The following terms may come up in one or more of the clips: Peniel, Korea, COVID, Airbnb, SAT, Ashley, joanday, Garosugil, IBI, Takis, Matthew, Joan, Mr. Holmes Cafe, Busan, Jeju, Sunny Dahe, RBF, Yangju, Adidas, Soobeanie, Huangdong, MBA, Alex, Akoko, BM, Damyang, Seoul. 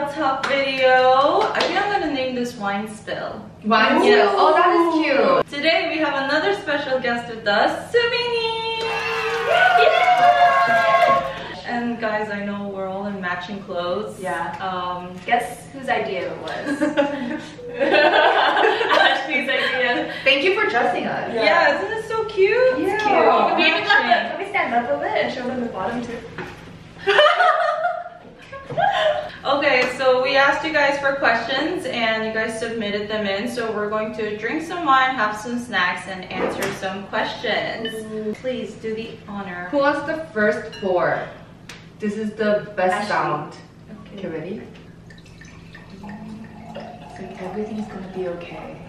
brow top video. I think I'm gonna name this Wine Still. Wine Still? Yes. Oh, that is cute. Today we have another special guest with us, Soobeanie! Yeah. And guys, I know we're all in matching clothes. Yeah. Guess whose idea it was. Ashley's idea. Thank you for dressing us. Yeah, isn't this so cute? Yeah. It's cute. We even got the, let me stand up a bit and show them the bottom too. Okay, so we asked you guys for questions and you guys submitted them in, so we're going to drink some wine, have some snacks, and answer some questions. Please do the honor. Who wants the first pour? This is the best Ashley. Sound. Okay. Okay, ready? So everything's gonna be okay.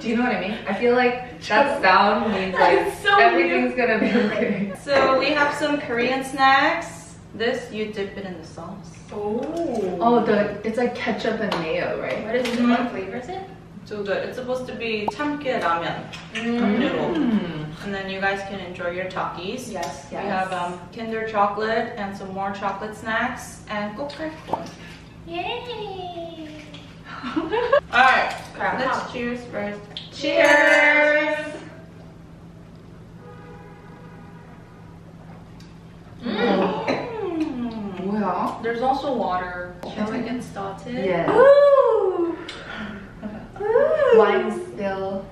Do you know what I mean? I feel like that sound means like so everything's gonna be okay. So we have some Korean snacks. This, you dip it in the sauce. Oh. Oh, it's like ketchup and mayo, right? What is it? What flavor is it? So good. It's supposed to be 참깨 라면 noodle. And then you guys can enjoy your takis. Yes. We have Kinder chocolate and some more chocolate snacks and popcorn. Yay! Alright, let's cheers first. Cheers! Well, there's also water. Shall we get started? Yeah. Ooh. Ooh. Wine Still.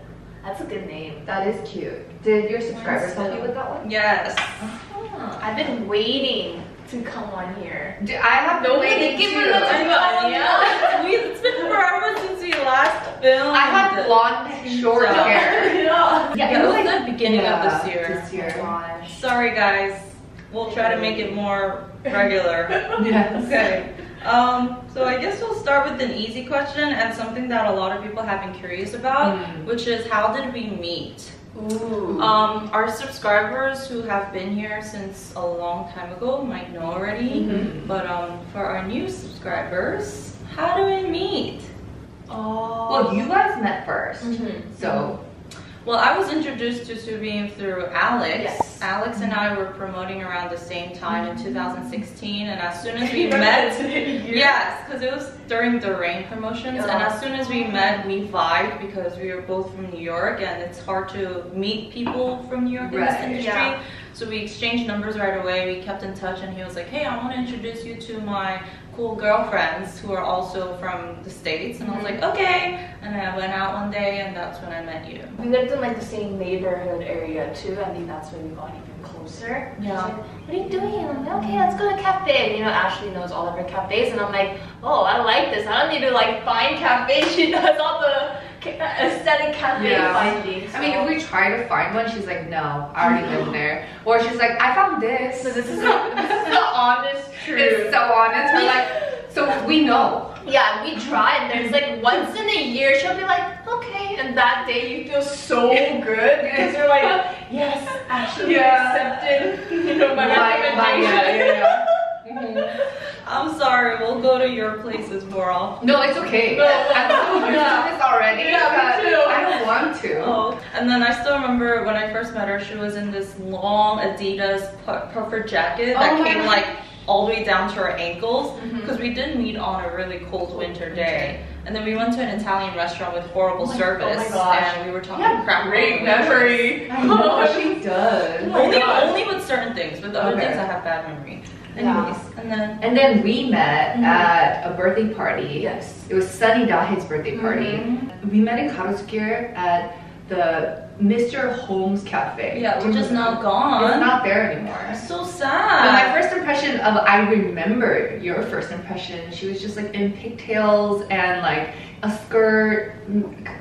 That's a good name. That is cute. Did your subscribers help you with that one? Yes. Uh-huh. I've been waiting to come on here. Dude, I have no way to give it up. It's been forever since we last filmed. I had blonde short hair. Yeah, it was like the beginning of this year. Gosh. Sorry guys. We'll try to make it more regular. Yes. Okay. So I guess we'll start with an easy question and something that a lot of people have been curious about, which is how did we meet? Ooh. Our subscribers who have been here since a long time ago might know already, but for our new subscribers, how do we meet? Well, you guys met first, so. Well, I was introduced to Soobeanie through Alex. Yes. Alex and I were promoting around the same time in 2016, and as soon as we met, yes, because it was during the rain promotions, and as soon as we met, we vibed because we were both from New York, and it's hard to meet people from New York in this industry. Yeah. So we exchanged numbers right away. We kept in touch, and he was like, "Hey, I want to introduce you to my cool girlfriends who are also from the States." And I was like, "Okay." And I went out one day, and that's when I met you. We lived in like the same neighborhood area too, and then that's when we got even closer. Yeah. Like, what are you doing? And I'm like, "Okay, let's go to a cafe." And, you know, Ashley knows all of her cafes, and I'm like, "Oh, I like this. I don't need to like find cafes. She knows all the." Aesthetic cafe finding. So. I mean, if we try to find one, she's like, no, I already live there. Or she's like, I found this. So this is the honest truth. It's so honest. We're like, so we know. Yeah, we try, and there's like once in a year she'll be like, okay, and that day you feel so good because you're like, yes, actually accepted. You know, my recommendation. I'm sorry, we'll go to your places more often. No, it's okay. No, I'm doing this already. Yeah, me too. I don't want to. Oh. And then I still remember when I first met her, she was in this long Adidas puffer jacket that came like all the way down to her ankles because we did meet on a really cold winter day. And then we went to an Italian restaurant with horrible service, and we were talking crap. Great memory. I know, she does. Only with certain things. With other things, I have bad memory. Anyways, and then we met at a birthday party. Yes. It was Sunny Dahe's birthday party. We met in Garosugil at the Mr. Holmes Cafe. Yeah, which is now gone. It's not there anymore. It's so sad. But my first impression of, I remember your first impression, she was just like in pigtails and like a skirt,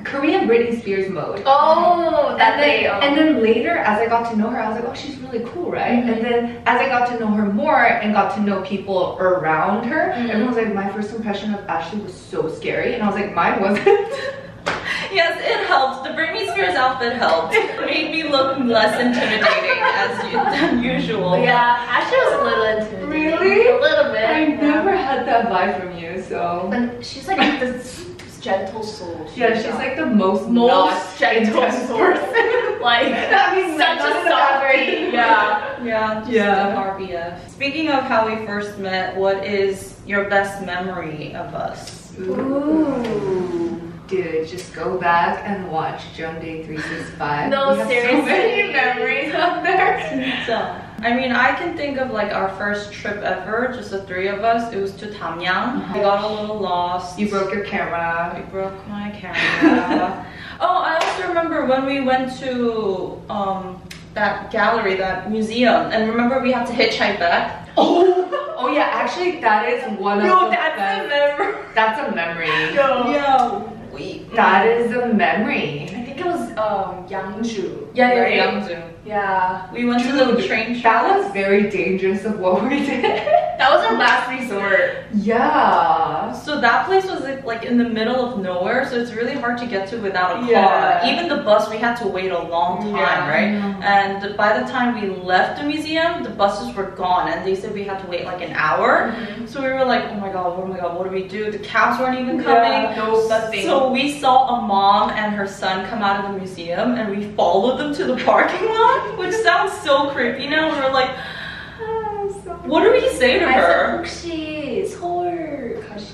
Korean Britney Spears mode. Oh, that day. And then later, as I got to know her, I was like, oh, she's really cool, right? And then as I got to know her more and got to know people around her, everyone was like, my first impression of Ashley was so scary. And I was like, mine wasn't. Yes, it helped. The Britney Spears outfit helped. It made me look less intimidating than usual. Yeah, Ashley was a little intimidating. Really? A little bit. I never had that vibe from you, so. But she's like this gentle soul. She's like the most gentle person. Like, that means such a sorry. Yeah. Yeah. Just yeah. RBF. Speaking of how we first met, what is your best memory of us? Ooh. Dude, just go back and watch Jeon Day 365. No, seriously. So many memories of there. So, I mean, I can think of like our first trip ever, just the three of us. It was to Damyang. We got a little lost. You broke your camera. I broke my camera. Oh, I also remember when we went to that gallery, that museum, and remember we had to hitchhike back. Oh. Oh yeah, actually that is one of the that's a memory. That's a memory. Yo. Yo. Wait. That is a memory. I think it was Yangju. Yeah, yeah, right? Yangju. Yeah. We went to the train show. That was very dangerous of what we did. That was our last resort. Yeah. So that place was like in the middle of nowhere, so it's really hard to get to without a car. Even the bus, we had to wait a long time, right? And by the time we left the museum, the buses were gone, and they said we had to wait like an hour. So we were like, oh my god, what do we do? The cows weren't even coming. No, nothing. So we saw a mom and her son come out of the museum, and we followed them to the parking lot. Which sounds so creepy now. We're like, what do we say to her?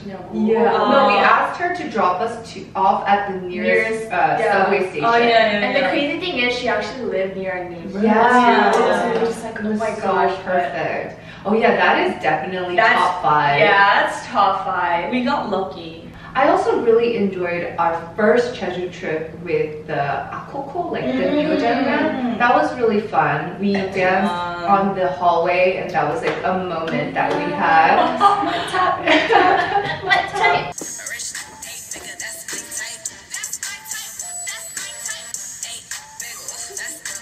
No, we asked her to drop us off at the nearest subway station. Oh, and the crazy thing is, she actually lived near our neighborhood. Yeah. So we were just like, oh my gosh, perfect. Oh yeah, that is definitely top 5. Yeah, that's top 5. We got lucky. I also really enjoyed our first Jeju trip with the Akoko, like the new gentleman. That was really fun. We danced on the hallway, and that was like a moment that we had.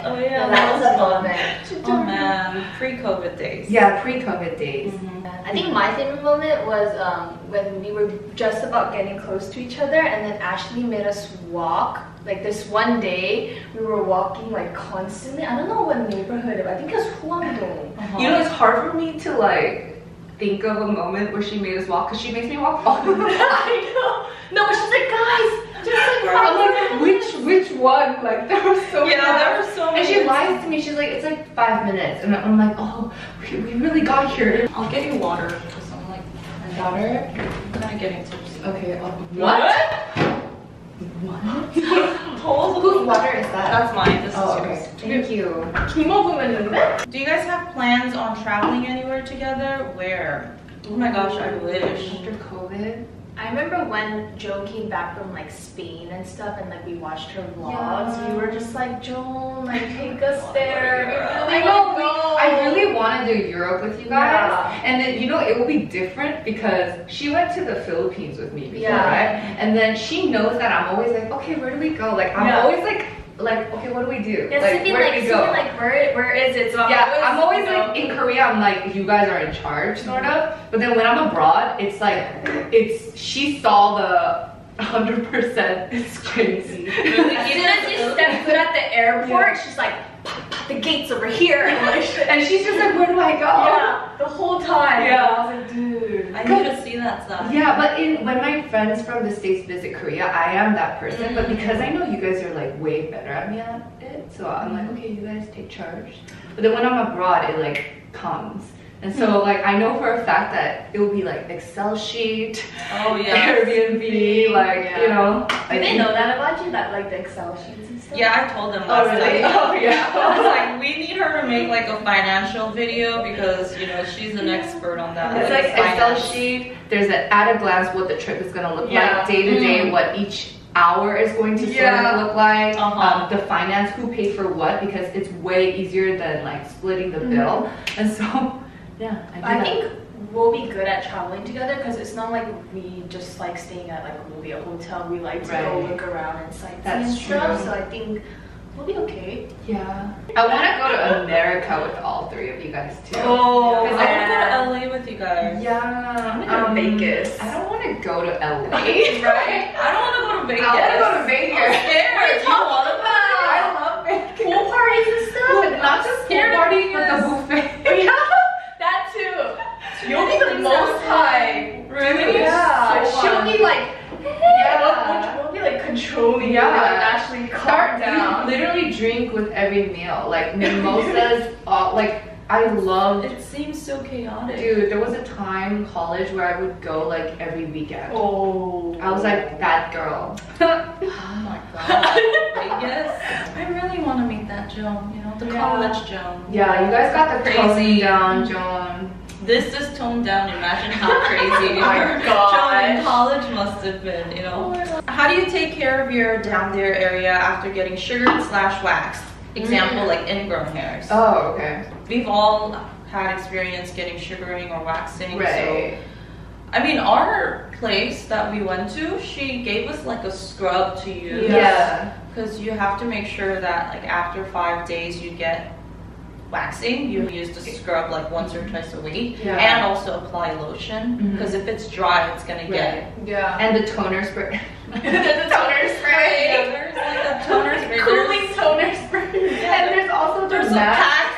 Oh yeah, that was a moment. Oh man, pre-COVID days. Yeah, pre-COVID days. I think my favorite moment was when we were just about getting close to each other, and then Ashley made us walk. Like this one day, we were walking like constantly. I don't know what neighborhood. I think it was Huangdong. You know, it's hard for me to like think of a moment where she made us walk, because she makes me walk all the time. I know. No, but she's like, guys. Just like, I'm like, which one? Like, there were so many. Yeah, there were so many. And she lies to me. She's like, it's like 5 minutes. And I'm like, oh, we really got here. I'll get you water, because I'm like, my daughter, I'm kind of getting tipsy. Okay, what? Whose water is that? That's mine. This is yours. Thank you. Do you guys have plans on traveling anywhere together? Where? Oh my gosh, I wish. After COVID? I remember when Joan came back from like Spain and stuff, and like we watched her vlogs. We were just like, Joan, like take us there. I really want to do Europe with you guys, and then you know it will be different because she went to the Philippines with me before, right? And then she knows that I'm always like, okay, where do we go? Like I'm always like okay, what do we do? Like, where do we go? Like where is it? So I'm always like in Korea, I'm like, you guys are in charge, sort of. But then when I'm abroad, it's like she saw the 100%. It's crazy. As soon as you step foot at the airport, she's like, the gate's over here, and she's just like, where do I go? Yeah, the whole time. Yeah, I was like, dude, I need to see that stuff. Yeah, but when my friends from the States visit Korea, I am that person. But because I know you guys are like way better at me at it, so I'm like, okay, you guys take charge. But then when I'm abroad, it like comes. And so like I know for a fact that it will be like Excel sheet, Airbnb, like you know. Do they know that about you, that like the Excel sheets and stuff? Yeah, I told them last night. Oh yeah. I was like, we need her to make like a financial video because you know she's an expert on that. It's like Excel sheet. There's an at a glance what the trip is gonna look like, day to day, what each hour is going to sort of look like, the finance, who paid for what, because it's way easier than like splitting the bill, and so. Yeah, I think we'll be good at traveling together because it's not like we just like staying at like a movie, a hotel. We like to go look around and sightsee and stuff. So I think we'll be okay. Yeah. I want to go to America with all three of you guys too. Oh, because I want to go to LA with you guys. Yeah. I'm gonna go to Vegas. I don't want to go to LA. Right? I don't want to go to Vegas. I want to go to Vegas. I love Vegas. Pool parties and stuff. Well, not just pool parties, but the buffet. You'll be the most high. Really? Yeah. So she'll be like, we'll be like controlling. Yeah. Like, actually, calm down. You literally drink with like mimosas, like I love. It seems so chaotic. Dude, there was a time in college where I would go like every weekend. Oh. I was like that girl. Oh my god. Yes. I really want to meet that Joan, you know, the college Joan. Yeah, you guys got the crazy down Joan. This is toned down. Imagine how crazy Joan in college must have been, you know. Oh, how do you take care of your down there area after getting sugared/waxed? Example, like ingrown hairs. Oh, okay. We've all had experience getting sugaring or waxing. Right. So, I mean, our place that we went to, she gave us like a scrub to use. Yeah. Because you have to make sure that like after 5 days you get waxing, you use the scrub like once or twice a week, and also apply lotion because if it's dry, it's gonna get and the toner spray. The toner spray. Yeah, there's like a toner spray. Cooling toner spray. Yeah. And there's also the mask.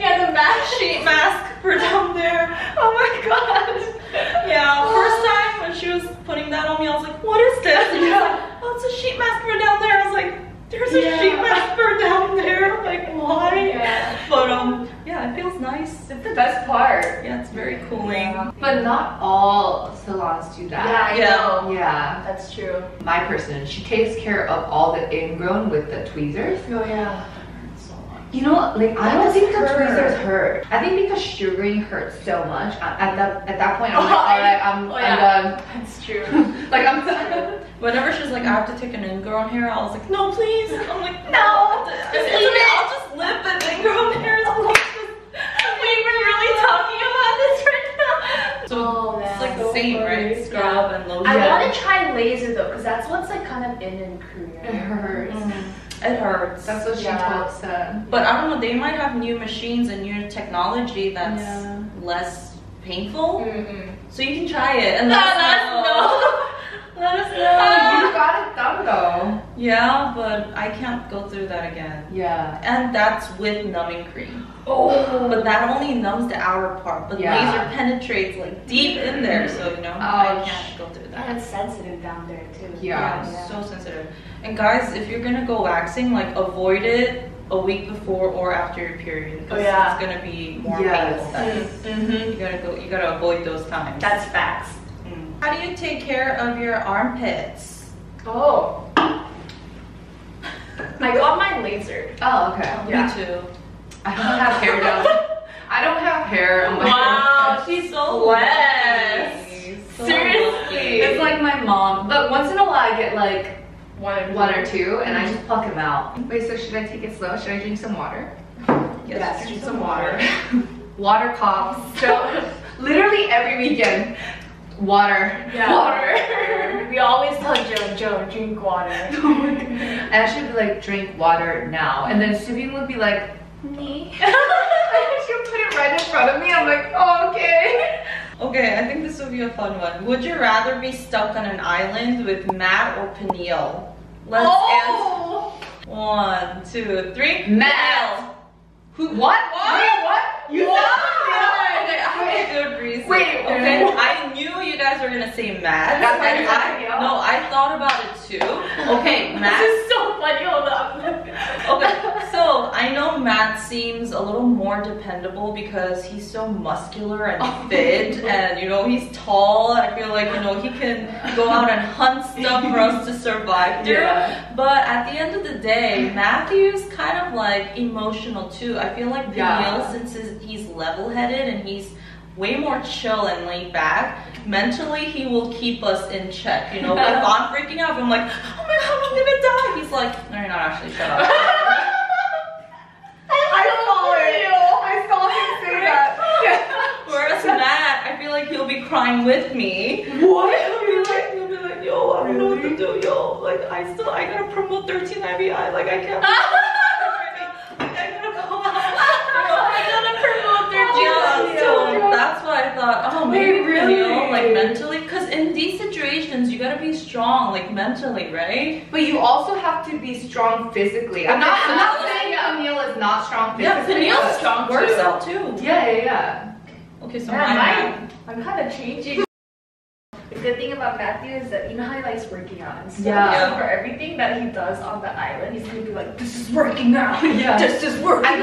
Yeah, the mask sheet mask for down there. Oh my god. Yeah, first time when she was putting that on me, I was like, what is this? And she's like, oh, it's a sheet mask for down there. I was like, there's a sheet mask for down there. I'm like, why? Yeah. But yeah, it feels nice. It's the best part. Yeah, it's very cooling. Yeah. But not all salons do that. Yeah, I know. Yeah, that's true. My person, she takes care of all the ingrown with the tweezers. Oh yeah. You know, like I don't think the tweezers hurt. I think because sugaring hurts so much. At that point, I'm like, all right, I'm done. That's true. Like I'm done. Whenever she's like, I have to take an ingrown hair, I was like, no, please. I'm like, no, I'll just live with ingrown hairs. We were really talking about this right now. So it's like the same, right? Scrub and lotion. I want to try laser though, because that's what's like kind of in Korea. It hurts. It hurts. That's what she said. But I don't know, they might have new machines and new technology that's less painful. So you can try it and let us know. You got it done though. Yeah, but I can't go through that again. Yeah. And that's with numbing cream. Oh. But that only numbs the outer part, but laser penetrates like deep in there, so you know, I can't go through that. And it's sensitive down there too. Yeah, so sensitive. And guys, if you're gonna go waxing, like avoid it a week before or after your period, because it's gonna be more painful. You gotta avoid those times. That's facts. How do you take care of your armpits? Oh, I got mine lasered. Oh, okay. Me too. I don't have hair though. I don't have hair. I'm like, wow, she's so blessed. Seriously, it's like my mom. But once in a while, I get like one or two, and I just pluck them out. Wait, so should I take it slow? Should I drink some water? Yes, drink some water. Water coughs. So literally every weekend. Water. Yeah. Water. We always tell Joe, drink water. And I should be like, drink water now. And then Soobeanie would be like, me. She'll put it right in front of me. I'm like, oh, okay. Okay, I think this will be a fun one. Would you rather be stuck on an island with Matt or Peniel? Let's answer. 1, 2, 3. Matt. Who? What? Wait, what? You good reason. Wait, okay. I knew you guys were gonna say Matt. I thought about it too. Okay, Matt. This is so funny. Hold up. Okay, so I know Matt seems a little more dependable because he's so muscular and fit, and you know he's tall. I feel like you know he can go out and hunt stuff for us to survive through. Yeah. But at the end of the day, Matthew's kind of like emotional too. I feel like Peniel, since he's level-headed and he's way more chill and laid back, mentally he will keep us in check, you know. But if I'm freaking out, I'm like, oh my god, I'm gonna die, he's like, no you're not, actually, shut up. I saw him say that. Whereas Matt, I feel like he'll be crying with me. He'll be like yo, I don't know what to do, yo, like I gotta promote 13 IBI, like I can't. That's why I thought, oh, maybe really, you know, like mentally, because in these situations you gotta be strong, like mentally, right? But you also have to be strong physically. I'm not saying Peniel is not strong physically. Yeah, Peniel's strong. Works out too. Yeah. Okay, so I'm kind of changing. The good thing about Matthew is that you know how he likes working out and stuff. Yeah. So for everything that he does on the island, he's gonna be like, "This is working out. Yeah. This is working out." I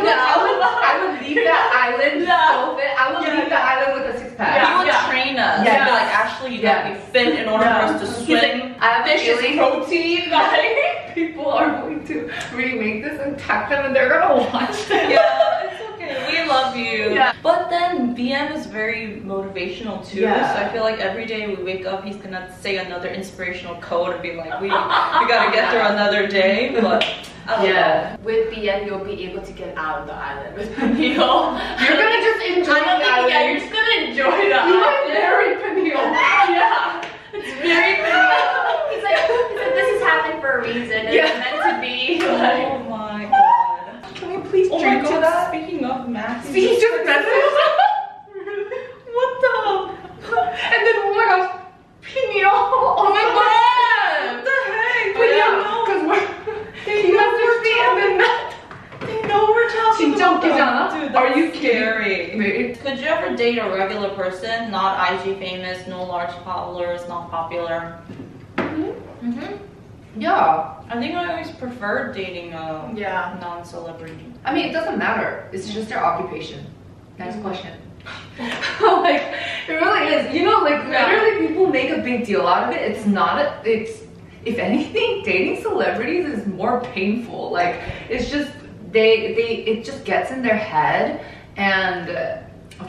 would leave that island. No. I would leave the island with a six pack. Yeah. He would train us. Yeah. He'd be like, "Ashley, you gotta be fit in order for us to swim. Fish is protein. Like, people are going to remake this and tag them, and they're gonna watch it." Yeah. It's okay. We love you. Yeah. But then BM is very motivational too. Yeah. So I feel like every day we wake up, he's gonna say another inspirational quote and be like, we gotta get through another day. But I don't know. With BM, you'll be able to get out of the island with Peniel. You're gonna just enjoy the island. Yeah, you're just gonna enjoy the island. You are very Peniel. Yeah, it's very Peniel. He's like, this has happened for a reason. It's meant to be. Like, oh my god. Please drink to that. Speaking of Matthew. Speaking of Matthew. What the? And then oh my gosh, Peniel. Oh my god. What the heck? But you know, because they know we're talking about that. Dude, are you kidding me? Could you ever date a regular person, not IG famous, no large followers, not popular? Yeah, I think I always preferred dating a non-celebrity. I mean, it doesn't matter. It's just their occupation. Next question. Like, it really is. You know, like literally, people make a big deal out of it. It's not. If anything, dating celebrities is more painful. Like, it's just it just gets in their head. And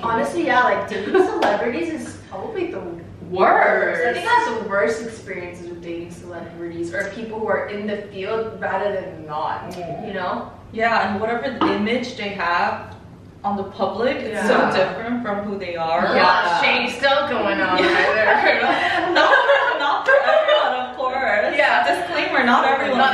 honestly, yeah, like dating celebrities is probably the worst. I think that's the worst experiences with dating celebrities or people who are in the field rather than not, you know? Yeah, and whatever the image they have on the public is so different from who they are. Yeah, shame's still going on either. Not for everyone, of course. Yeah, disclaimer, not everyone. But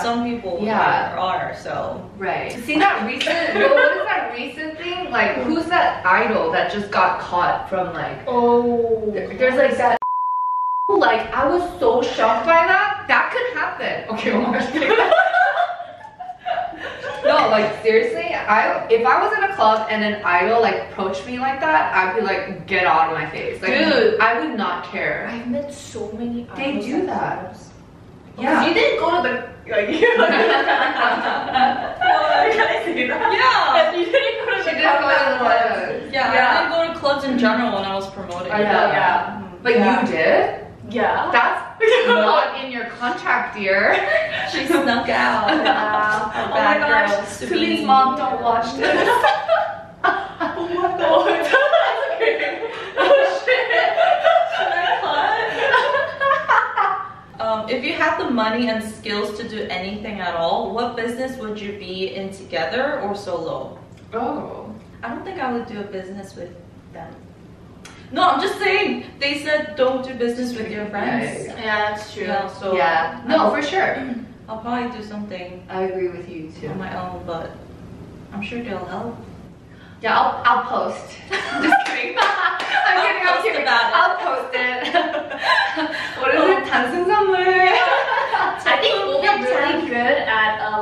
some people are, so. Right. See that recent, what is that recent thing? Like, who's that idol that just got caught from like, there's like that. Like, I was so shocked by that. That could happen. Okay, well, no, like seriously, if I was in a club and an idol like approached me like that, I'd be like, get out of my face. Like, dude, I would not care. I've met so many idols. They do that. Yeah. You didn't go to the like. Yeah. You didn't go to the clubs. Yeah. I didn't go to clubs in general when I was promoting. But you did. Yeah. That's not in your contract, dear. She snuck out. Wow. Oh my gosh. Please, mom, don't watch this. Oh my god. Oh shit. If you had the money and skills to do anything at all, what business would you be in, together or solo? Oh. I don't think I would do a business with them. No, I'm just saying, they said don't do business with your friends. Yeah, that's true. Yeah, so no, for sure. I'll probably do something. I agree with you too. On my own, but I'm sure they'll help. Yeah, I'll post. Just kidding. I'm kidding. I'll post it. What is it? Dancing somewhere. I think we'll be really good at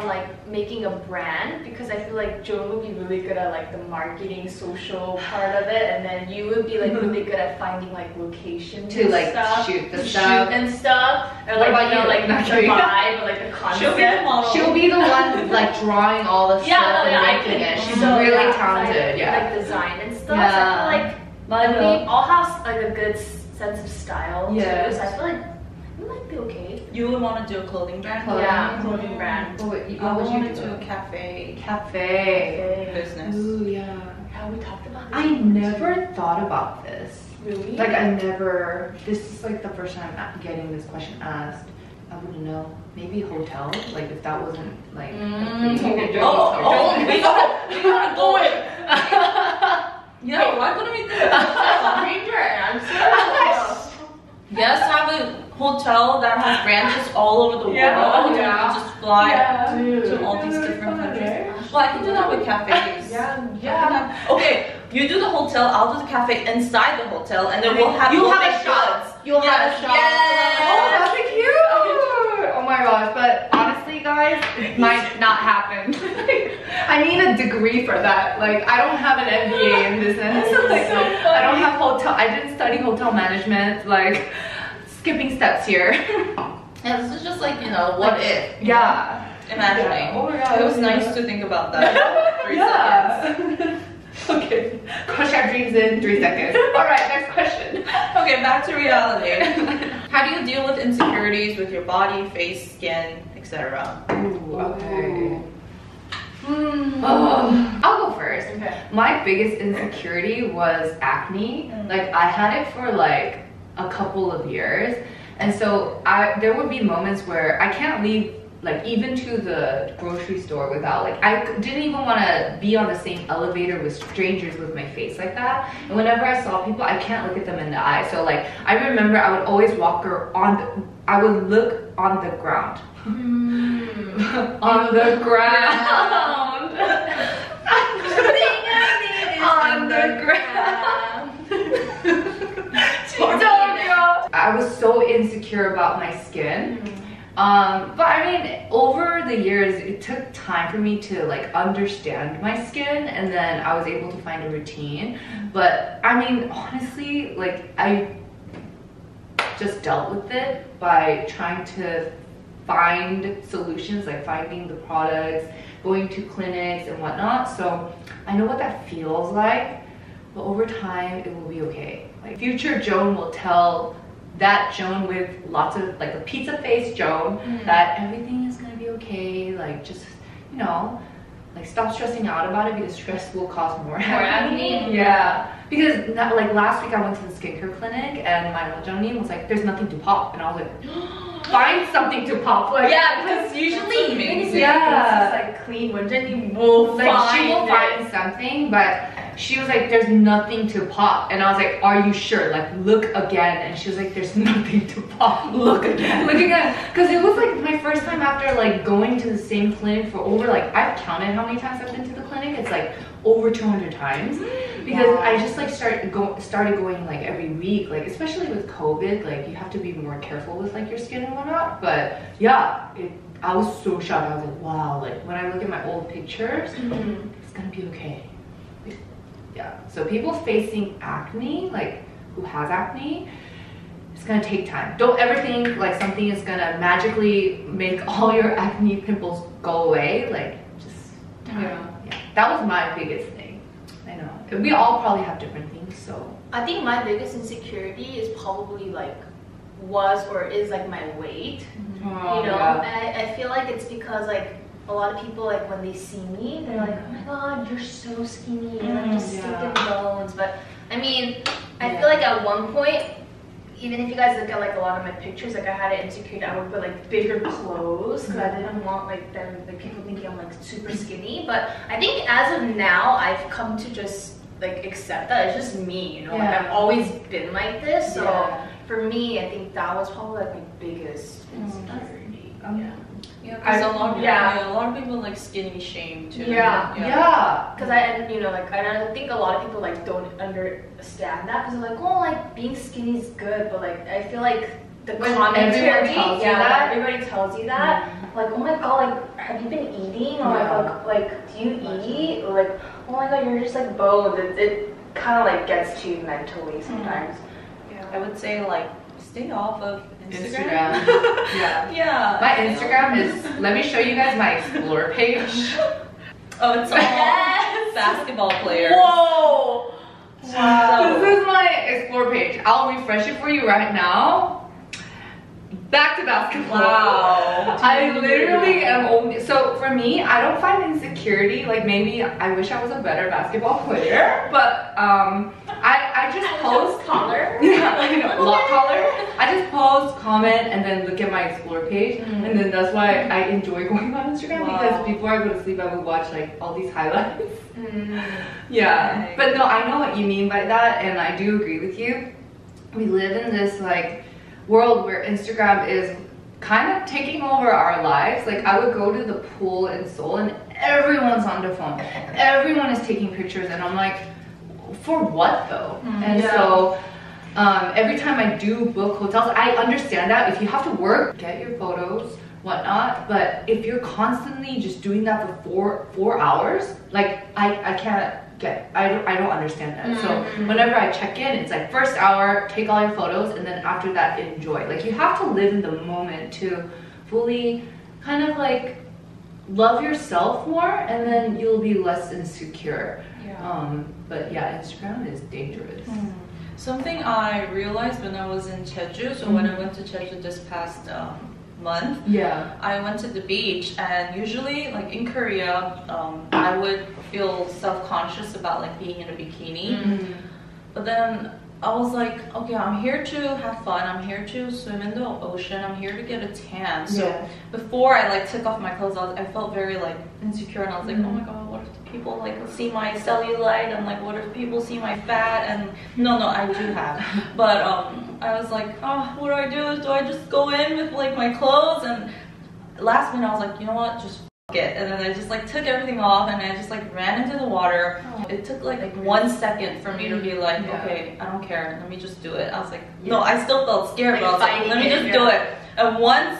like making a brand, because I feel like Joan would be really good at like the marketing, social part of it, and then you would be like really good at finding like locations to like stuff, shoot and stuff, or like you know, like the vibe or like the concept. She'll be the one like drawing all the stuff and making it. She's really talented. Yeah, like design and stuff. So I feel like we all have like a good sense of style too. So I feel like it might be okay. You would want to do a clothing brand? Yeah, clothing brand. What would you do? A cafe business. Ooh, yeah, we talked about this. I never thought about this. Really? Like, I never, this is like the first time I'm getting this question asked. I wouldn't know. Maybe hotel? Like, if that wasn't like... we gotta go in. Yeah, why couldn't we do that? Stranger answer. Yes, have a hotel that has branches all over the world. Yeah. You can just fly to all these different countries. Well, I can do that with cafes. Okay, you do the hotel, I'll do the cafe inside the hotel, and then we'll have You'll have a shot. Yes. Oh, that's so cute. Oh my gosh, but honestly, guys, it might not happen. I need a degree for that. Like, I don't have an MBA in business. So I don't have have hotel, I didn't study hotel management, like skipping steps here. Yeah, this is just like, you know, what if? Yeah. Imagining. Oh my god. It was nice to think about that. 3 seconds. Okay. Crush our dreams in 3 seconds. Alright, next question. Okay, back to reality. How do you deal with insecurities with your body, face, skin, etc.? Ooh, okay. Oh, I'll go first. Okay. My biggest insecurity was acne. Like, I had it for like a couple of years. And so there would be moments where I can't leave, like, even to the grocery store without, like, I didn't even want to be on the same elevator with strangers with my face like that. And whenever I saw people, I can't look at them in the eye. So, like, I remember I would always walk I would look on the ground. On the ground. On the ground. I was so insecure about my skin. But I mean, over the years, it took time for me to like understand my skin, and then I was able to find a routine. But I mean, honestly, like, I just dealt with it by trying to find solutions, like finding the products, going to clinics and whatnot. So I know what that feels like, but over time, it will be okay. Like, future Joan will tell that Joan with lots of, like, a pizza face Joan, that everything is gonna be okay, like, just, you know, like, stop stressing out about it because stress will cause more acne. Yeah, because that, like, last week I went to the skincare clinic and my Joanie was like, there's nothing to pop, and I was like, find something to pop, like, yeah, because usually amazing. Yeah, it's like clean when Jenny will like find, she will find something, but she was like, there's nothing to pop. And I was like, are you sure? Like, look again. And she was like, there's nothing to pop. Look again. Look again. Because it was like my first time after like going to the same clinic for over, like, I've counted how many times I've been to the clinic. It's like over 200 times. Because I just like started going like every week. Like, especially with COVID, like, you have to be more careful with like your skin and whatnot. But yeah, I was so shocked. I was like, wow. Like, when I look at my old pictures, it's gonna be okay. Yeah. So people facing acne, like, who has acne, it's gonna take time. Don't ever think like something is gonna magically make all your acne pimples go away. Like, just yeah. That was my biggest thing. I know we all probably have different things. So I think my biggest insecurity is probably like is like my weight. Oh, you know, and I feel like it's because like a lot of people, like, when they see me, they're like, oh my god, you're so skinny, and I'm just stick to bones. But I mean, I feel like at one point, even if you guys look at like a lot of my pictures, like, I had an insecurity, I would put like bigger clothes because I didn't want like them, like, people thinking I'm like super skinny. But I think as of now, I've come to just like accept that it's just me, you know, like, I've always been like this. So for me, I think that was probably like my biggest insecurity. Yeah, a lot of people like skinny shame too. Because I, you know, like, I think a lot of people like don't understand that because they're like, oh, like, being skinny is good, but like, I feel like the commentary, everybody tells you that, like, oh my god, like, have you been eating, or like, do you eat, or like, oh my god, you're just like bones. It kind of like gets to you mentally sometimes. I would say, like, stay off of Instagram. My Instagram is, let me show you guys my Explore page. Oh, it's all basketball players. Whoa! Wow. This is my Explore page. I'll refresh it for you right now. Back to basketball. Wow. I literally am only, so for me, I don't find insecurity, like, maybe I wish I was a better basketball player, but I just post taller. Yeah, like, a lot taller. I just post, comment, and then look at my Explore page, and then that's why I enjoy going on Instagram, because before I go to sleep, I would watch like all these highlights. Yeah, but no, I know what you mean by that, and I do agree with you. We live in this like world where Instagram is kind of taking over our lives. Like, I would go to the pool in Seoul, and everyone's on their phone. Everyone is taking pictures, and I'm like, for what though? And so every time I do book hotels, I understand that if you have to work, get your photos, whatnot, but if you're constantly just doing that for four hours, like, I can't get, I don't understand that. Mm-hmm. So whenever I check in, it's like first hour, take all your photos, and then after that, enjoy. Like you have to live in the moment to fully kind of like love yourself more, and then you'll be less insecure. Yeah. But yeah, Instagram is dangerous. Mm-hmm. Something I realized when I was in Jeju, so when I went to Jeju this past month, I went to the beach, and usually like in Korea, I would feel self-conscious about like being in a bikini, but then I was like, okay, I'm here to have fun, I'm here to swim in the ocean, I'm here to get a tan. So before I like took off my clothes, I felt very like insecure, and I was like, oh my god, what if people like see my cellulite, and like what if people see my fat? And no, I do have, but I was like, oh, what do I do? Do I just go in with like my clothes? And last minute I was like, you know what, just it. And then I just like took everything off, and I just like ran into the water. It took like 1 second for me to be like, okay, I don't care, let me just do it. I was like, no, I still felt scared, but I was like, let me just do it. And once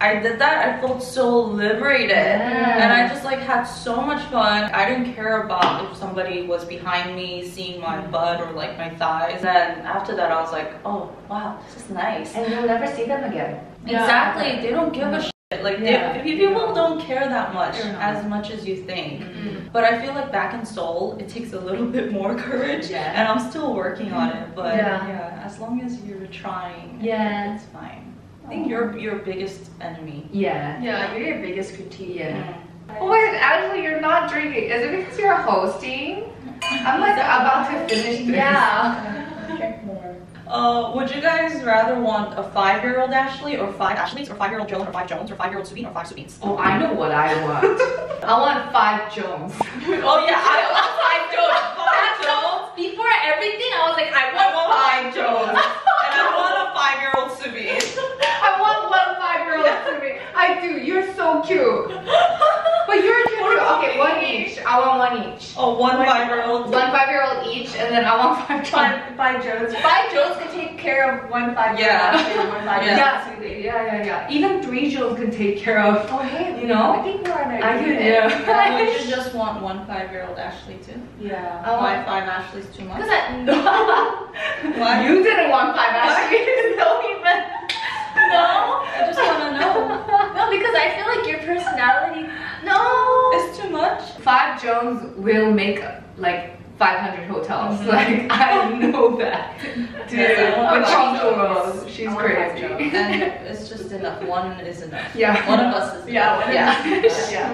I did that, I felt so liberated, and I just like had so much fun. I didn't care about if somebody was behind me seeing my butt or like my thighs. And after that, I was like, oh wow, this is nice. And you'll never see them again. Exactly, they don't give a shit. Like people don't care that much, as much as you think. But I feel like back in Seoul, it takes a little bit more courage, and I'm still working on it. But yeah, as long as you're trying, it's fine. I think you're your biggest enemy. Yeah, you're your biggest critique. Oh my God, Ashley, you're not drinking. Is it because you're hosting? I'm like about to finish this. Drink more. Would you guys rather want a 5-year-old Ashley, or 5 Ashleys, or 5-year-old Joan, or 5 Jones, or 5-year-old Soobeanie, or 5 Soobeanies? Oh, I know what I want. I want 5 Jones. Oh yeah, I want 5 Jones. 5 Jones? Before everything, I was like, I want 5 Jones. And I want a 5-year-old Soobeanie. I want 1 5-year-old Soobeanie. I do, you're so cute. But you're cute. Okay, 1 each. I want 1 each. Oh, 1 5-year-old. 1 5-year-old each, and then I want 5 Jones. 5 Jones can take care of 1 5-year-old. Yeah. Even 3 Jones can take care of. Oh hey, you know. I think we're on our Would you just want 1 5-year-old Ashley too? Yeah. Why 5 Ashleys too much? Why? You didn't want 5 Ashleys. No, I just wanna know. No, because I feel like your personality. No, it's too much. 5 Jones will make like 500 hotels. Like I know that. Dude, she's crazy. And it's just enough. One is enough. Yeah, one of us is enough.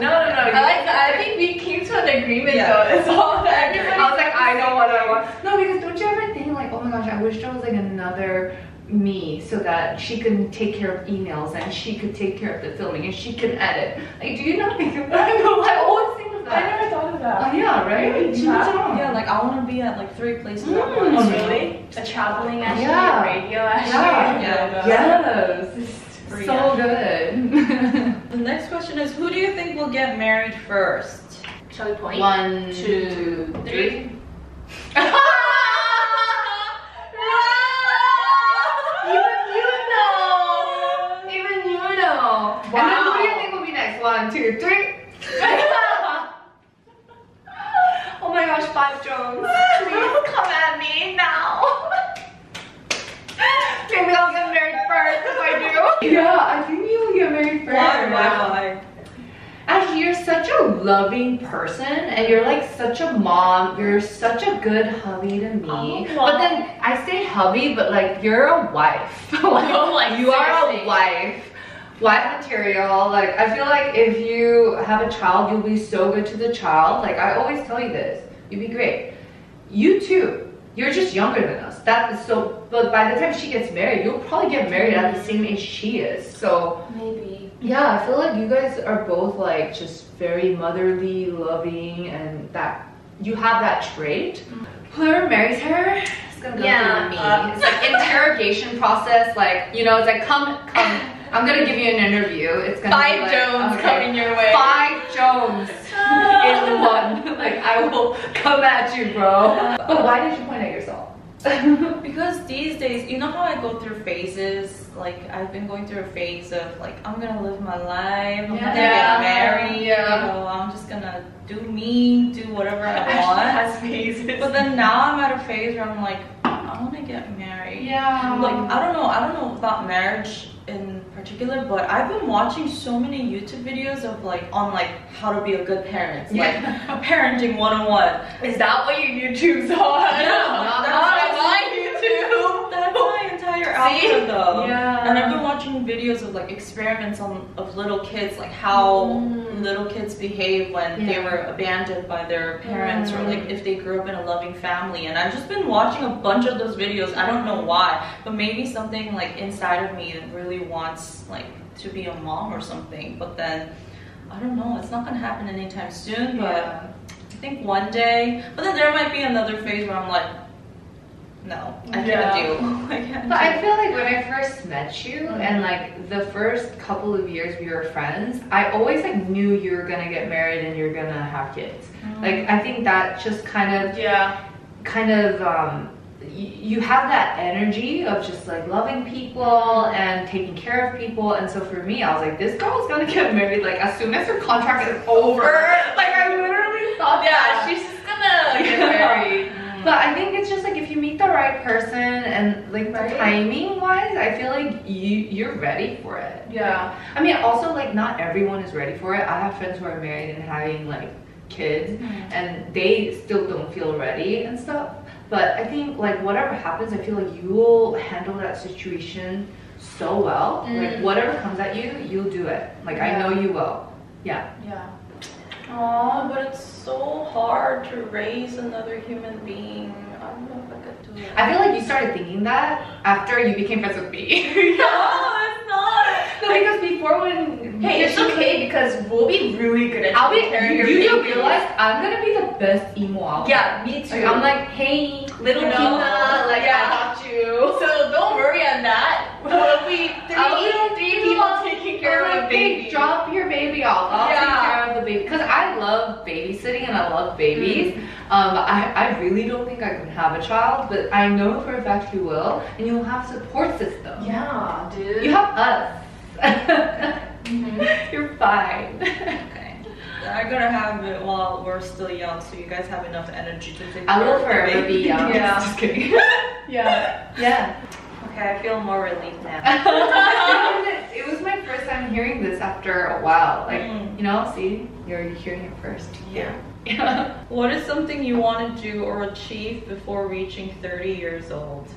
No. I think we came to an agreement though. It's all that. I was like, I know what I want. No, because don't you ever think like, oh my gosh, I wish there was like another me so that she can take care of emails, and she could take care of the filming, and she can edit. Like, do you not think of that? I always think of that. I never thought of that. Yeah, like I want to be at like 3 places at once. Really? A traveling Ashley, a radio Ashley. Yes, so good. The next question is, who do you think will get married first? Shall we point? 1, 2, 3 Wow. And then who do you think will be next? 1, 2, 3 Oh my gosh, 5 Jones. Please come at me now. Maybe I'll get married first if I do. Yeah, I think you'll get married first. Why? Ashley, you're such a loving person, and you're like such a mom. You're such a good hubby to me. But then I say hubby, but like you're a wife. You are a wife. Wife material. Like I feel like if you have a child, you'll be so good to the child. Like I always tell you this, you'd be great. You too, you're just younger than us. That is so, but by the time she gets married, you'll probably get married at the same age she is. So maybe, yeah, I feel like you guys are both like just very motherly, loving, and that you have that trait. Whoever marries her, it's gonna go through me. It's like interrogation process. Like, you know, it's like come I'm gonna give you an interview. It's gonna 5 be like, Jones coming your way. 5 Jones in 1. Like I will come at you, bro. But why did you point at yourself? Because these days, you know how I go through phases? Like, I've been going through a phase of like, I'm gonna live my life, I'm gonna get married, you know, I'm just gonna do me, do whatever I want. Has phases. But then now I'm at a phase where I'm like, I wanna get married. Yeah. Like, I don't know about marriage in particular, but I've been watching so many YouTube videos of like, on like how to be a good parent, like parenting 101. Is that what your YouTube's on? No, that's not my YouTube. That's my entire algorithm. Yeah. And I've been watching videos of like experiments of little kids, like how little kids behave when they were abandoned by their parents, or like if they grew up in a loving family. And I've just been watching a bunch of those videos. I don't know why, but maybe something like inside of me that really wants like to be a mom or something, but then I don't know, it's not gonna happen anytime soon, but I think one day. But then there might be another phase where I'm like, no, I can't do. I can't. But I feel like when I first met you and like the first couple of years we were friends, I always like knew you were gonna get married and you're gonna have kids. Like I think that just kind of you have that energy of just like loving people and taking care of people. And so for me, I was like, this girl is gonna get married like as soon as her contract is over. Like I literally thought that she's just gonna get married. But I think it's just like if you meet the right person and like the timing wise, I feel like you're ready for it. Yeah. I mean, also like not everyone is ready for it. I have friends who are married and having like kids and they still don't feel ready and stuff. But I think like whatever happens, I feel like you will handle that situation so well. Like whatever comes at you, you'll do it. Like I know you will. Yeah. Yeah. Aww, but it's so hard to raise another human being. I don't know if I could do it. I feel like you started thinking that after you became friends with me. No, it's not. No, because before when hey, it's okay because we'll be really good at carrying your baby. You realize I'm gonna be the best emo out. Yeah, me too. Like, I'm like, hey, little Tina, like I got you. So don't worry on that. We'll be three people taking care of a baby. Drop your baby off. I'll take care of the baby because I love babysitting and I love babies. I really don't think I can have a child, but I know for a fact you will, and you will have support system. Yeah, dude. You have us. You're fine. Okay. I'm gonna have it while we're still young, so you guys have enough energy to take care of the baby. Yeah. Just kidding. Yeah. Yeah. Okay, I feel more relieved now. It was my first time hearing this after a while. Like, you know, see, you're hearing it first. Yeah. Yeah. What is something you want to do or achieve before reaching 30 years old?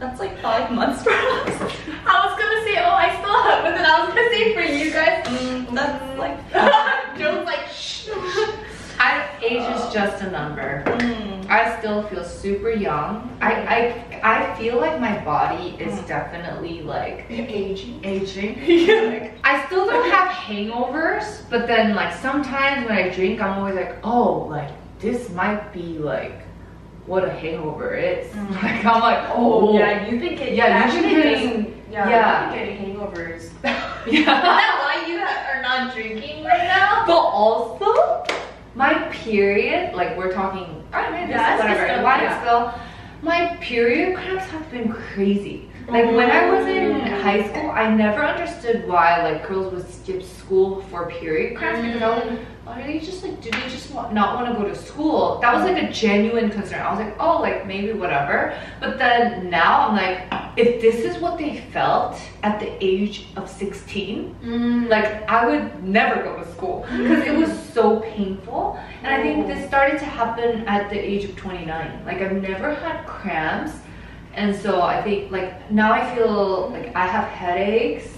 That's like 5 months for us. I was gonna say, oh, I still have, but then I was gonna say for you guys, that's like, Joan's like, shh. Age is just a number. I still feel super young. I feel like my body is definitely like aging. Like, I still don't have hangovers, but then like sometimes when I drink, I'm always like, oh, like this might be like what a hangover is. Like I'm like, oh yeah, you've been getting hangovers. Yeah. Is that why you are not drinking right now? But also my period, like we're talking, I mean, my period cramps have been crazy. Like when I was in high school, I never understood why like girls would skip school for period cramps because I was like, oh, do they just not want to go to school? That was like a genuine concern. I was like, oh, like maybe whatever. But then now I'm like, if this is what they felt at the age of 16, like I would never go to school because it was so painful. And I think this started to happen at the age of 29. Like I've never had cramps. And so I think like now I feel like I have headaches,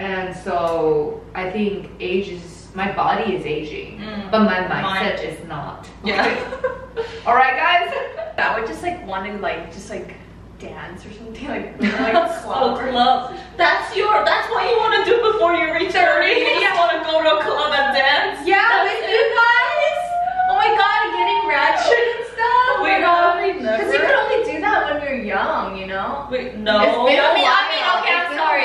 and so I think age is, my body is aging, but my mindset is not. Yeah. All right, guys. I would just like want to like just like dance or something like club. That's what you want to do before you reach 30. You just want to go to a club and dance. Yeah, with you guys. Oh my god, getting ratchet. Because you could only do that when you're young, you know? Wait, no. I mean, okay, I'm sorry.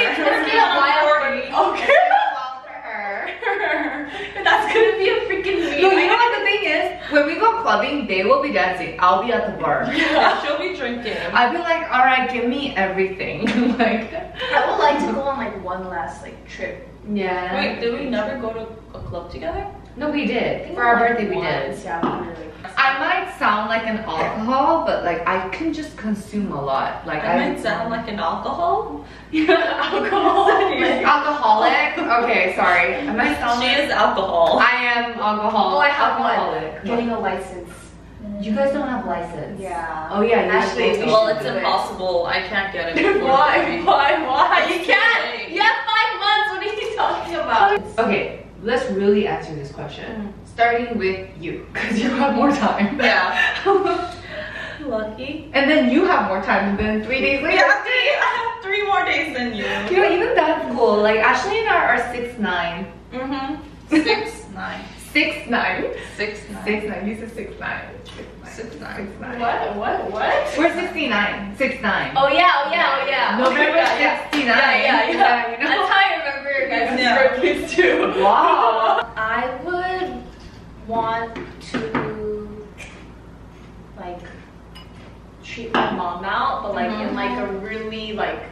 It's been a while for me. Okay. It's been a while for her. That's gonna be a freaking meme. No, you know what the thing is? When we go clubbing, they will be dancing. I'll be at the bar. Yeah, she'll be drinking. I'll be like, all right, give me everything. Like, I would like to go on like one last like trip. Yeah. Wait, did we never go to a club together? No, we did. For our birthday, we did. Yeah, literally. I might sound like an alcohol, but like I can just consume a lot. Like I might sound like an alcohol. Alcoholic. Okay, sorry. I might sound. She is alcohol. I am alcohol. Oh, I have alcoholic. Getting a license. You guys don't have license. Yeah. Oh yeah, Ashley. Well, it's impossible. I can't get it. Why? Why? Why? You can't. You have 5 months. What are you talking about? Okay. Let's really answer this question. Starting with you, because you have more time. Yeah. Lucky. And then you have more time than 3 days later. Yeah, I have 3 more days than you. You know, even that's cool. Like, Ashley and I are 6'9". Mm-hmm. 6'9". 6'9". 6'9". 6'9". You said 6'9". 6'9". What? We're 69. 6'9". Oh yeah, oh yeah, oh yeah. November 69. Yeah. You know? That's how I remember your guys' birthdays too. Wow. I would want to like treat my mom out, but like in like a really like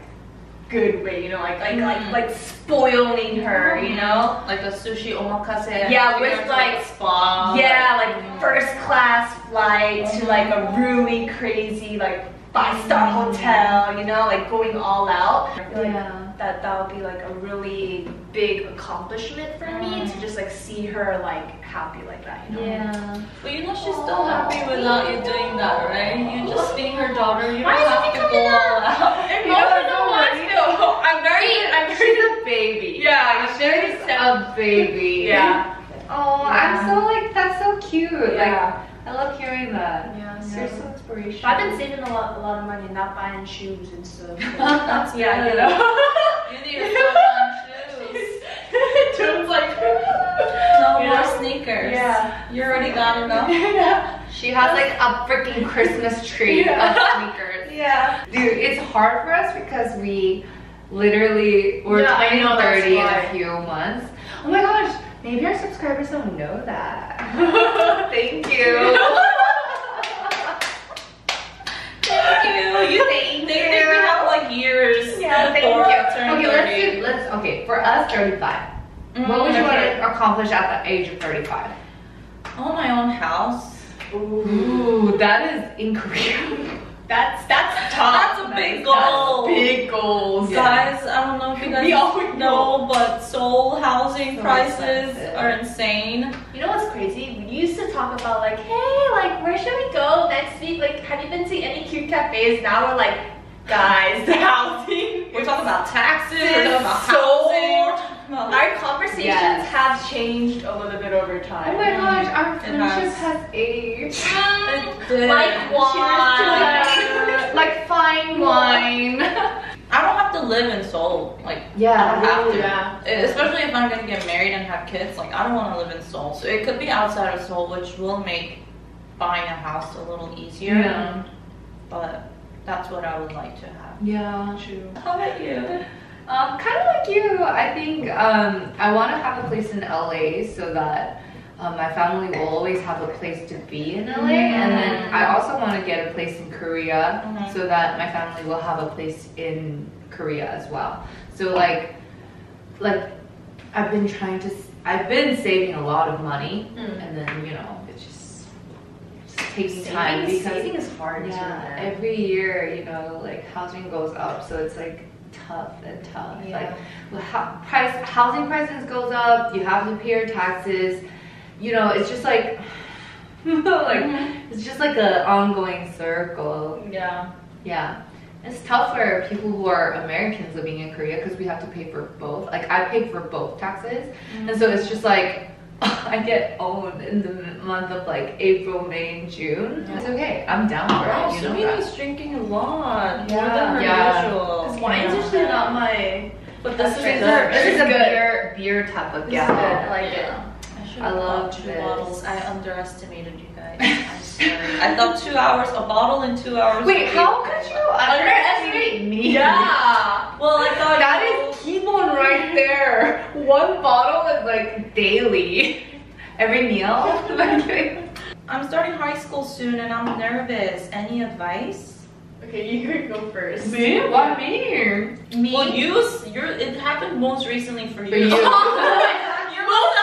good way, you know, like spoiling her, you know, like a sushi omakase. Yeah, with like spa. Yeah, like first class flight to like a really crazy like 5-star hotel, you know, like going all out. I feel like that would be like a really big accomplishment for me to just like see her like happy like that, you know. Yeah. But you know she's still happy without you doing that, right? You just being her daughter, you don't have to go all out. She's a baby. Yeah, she's a baby. Yeah. Oh, I'm so like, that's so cute. Yeah. Like, I love hearing that. Yeah. You're so inspirational. I've been saving a lot of money, not buying shoes and stuff. That's yeah, you know. You need to buy shoes. Joan's like, no more sneakers. Yeah. You already got enough. Yeah. She has like a freaking Christmas tree of sneakers. Yeah. Dude, it's hard for us because we. Literally, we're 2030 in a few months. Oh my gosh, maybe our subscribers don't know that. Thank you. Thank you. They think we have like years. Yeah, thank you. Okay, let's for us 35. What would you want to accomplish at the age of 35? Own my own house. Ooh, that is in Korea. That's tough. That's a big goal. Big goals, guys. Yeah. I don't know if you guys know, but Seoul housing prices are insane. You know what's crazy? We used to talk about like, hey, like where should we go next week? Like, have you been to any cute cafes? Now we're like, guys, the housing. We're talking about taxes. We're talking about housing. Well, our conversations have changed a little bit over time. Oh my gosh, our friendship has aged. Like wine. Like fine wine. I don't have to live in Seoul. Like, I don't have to. Especially if I'm gonna get married and have kids. Like, I don't want to live in Seoul. So it could be outside of Seoul, which will make buying a house a little easier. Yeah. But that's what I would like to have. Yeah, true. How about you? Kind of like you, I think I want to have a place in LA so that my family will always have a place to be in LA, and then I also want to get a place in Korea so that my family will have a place in Korea as well. So like I've been saving a lot of money, and then you know it just takes time because saving is hard. Yeah, every year you know like housing goes up, so it's like. Tough. Yeah. Like, housing prices goes up. You have to pay your taxes. You know, it's just like, it's just like an ongoing circle. Yeah, yeah. It's tough for people who are Americans living in Korea because we have to pay for both. Like I pay for both taxes, and so it's just like I get owned in the month of like April, May, and June. Yeah. It's okay. I'm down for it. You know, she's drinking a lot. Yeah. More than her usual. Because wine's usually not my. But this is good. This is a beer type of. Yeah. Good. I like it. I love 2 bottles. I underestimated you guys. I'm sorry. I thought 2 hours, a bottle in 2 hours. Wait, how could you underestimate me? Yeah. Well, I thought that is kimon right there. 1 bottle is like daily, every meal. I'm starting high school soon and I'm nervous. Any advice? Okay, you could go first. Me? Why me? Me? Well, it happened most recently for you. For you. You're most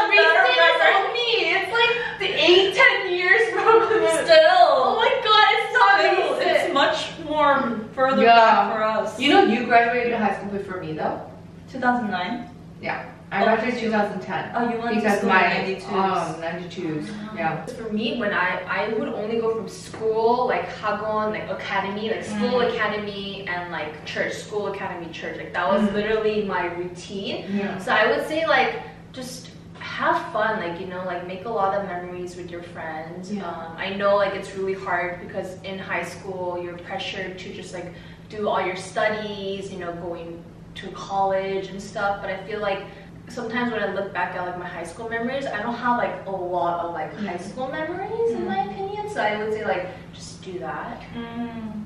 recently for me. It's like the 8-10 years from still. Oh my god, it's not still, recent. It's much more further back for us. You know, you graduated high school before me though. 2009. Yeah. I graduated 2010. Oh, you went to school in 92s. Oh, 92s. Oh. Yeah. For me, when I would only go from school, like Hagon, like academy, like school academy, and like church, school academy, church. Like that was literally my routine. Yeah. So I would say like just have fun, like, you know, like make a lot of memories with your friends. Yeah. I know like it's really hard because in high school you're pressured to just like do all your studies, you know, going to college and stuff. But I feel like sometimes when I look back at like my high school memories, I don't have like a lot of like high school memories in my opinion. So I would say like just do that.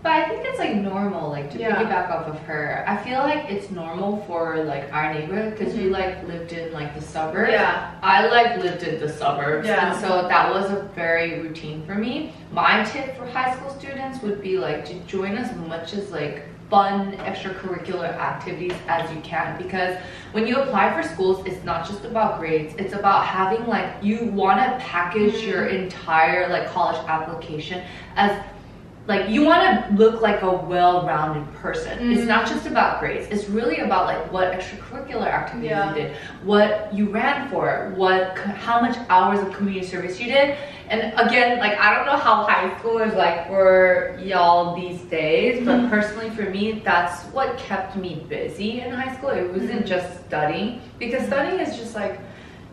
But I think that's like normal, like to piggyback off of her. I feel like it's normal for like our neighborhood because we like lived in like the suburbs. Yeah. I like lived in the suburbs. Yeah. And so that was a very routine for me. My tip for high school students would be like to join as much as like fun extracurricular activities as you can, because when you apply for schools, it's not just about grades, it's about having like, you want to package your entire like college application as like, you want to look like a well-rounded person. It's not just about grades, it's really about like what extracurricular activities you did, what you ran for, how much hours of community service you did. And again, like, I don't know how high school is like for y'all these days, but personally for me, that's what kept me busy in high school. It wasn't just studying, because studying is just like,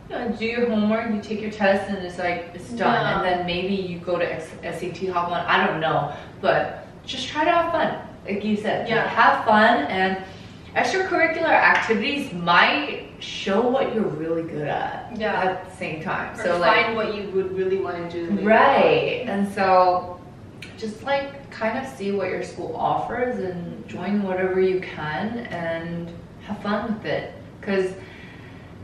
you know, do your homework, you take your test, and it's like, it's done. And then maybe you go to SAT, hop on, I don't know. But just try to have fun, like you said. Yeah. Like, have fun, and extracurricular activities might show what you're really good at at the same time. Or so find like, what you would really want to do later. Right. And so just like kind of see what your school offers and join whatever you can and have fun with it. Because,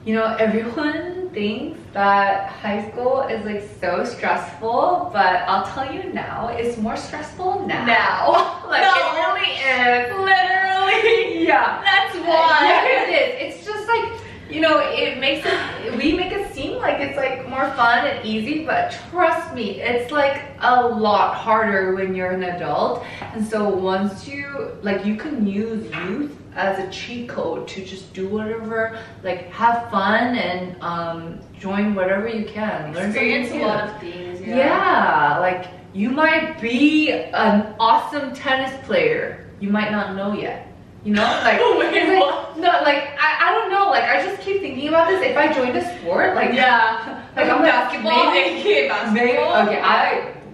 you know, everyone thinks that high school is like so stressful, but I'll tell you now, it's more stressful now. Like, no, it really is. Literally. Yeah. That's why. Yeah, it is. It's just like, you know, it makes it, we make it seem like it's like more fun and easy, but trust me, it's like a lot harder when you're an adult. And so once you, like, you can use youth as a cheat code to just do whatever, like have fun and join whatever you can. Experience a lot of things. Yeah, like you might be an awesome tennis player, you might not know yet. You know, like, I don't know, like I just keep thinking about this. If I joined a sport, like like I'm basketball.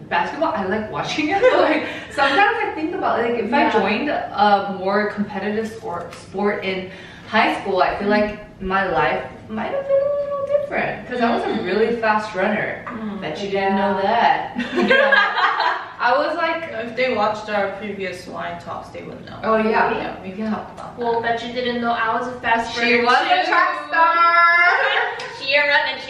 Basketball, I like watching it. Like sometimes I think about like if I joined a more competitive sport in high school, I feel like my life might have been a little different, because I was a really fast runner. Bet you didn't know that. I was like, if they watched our previous wine talks, they would know. Oh yeah, yeah, we can talk about that. Well, bet you didn't know I was a fast runner. She was a track star. She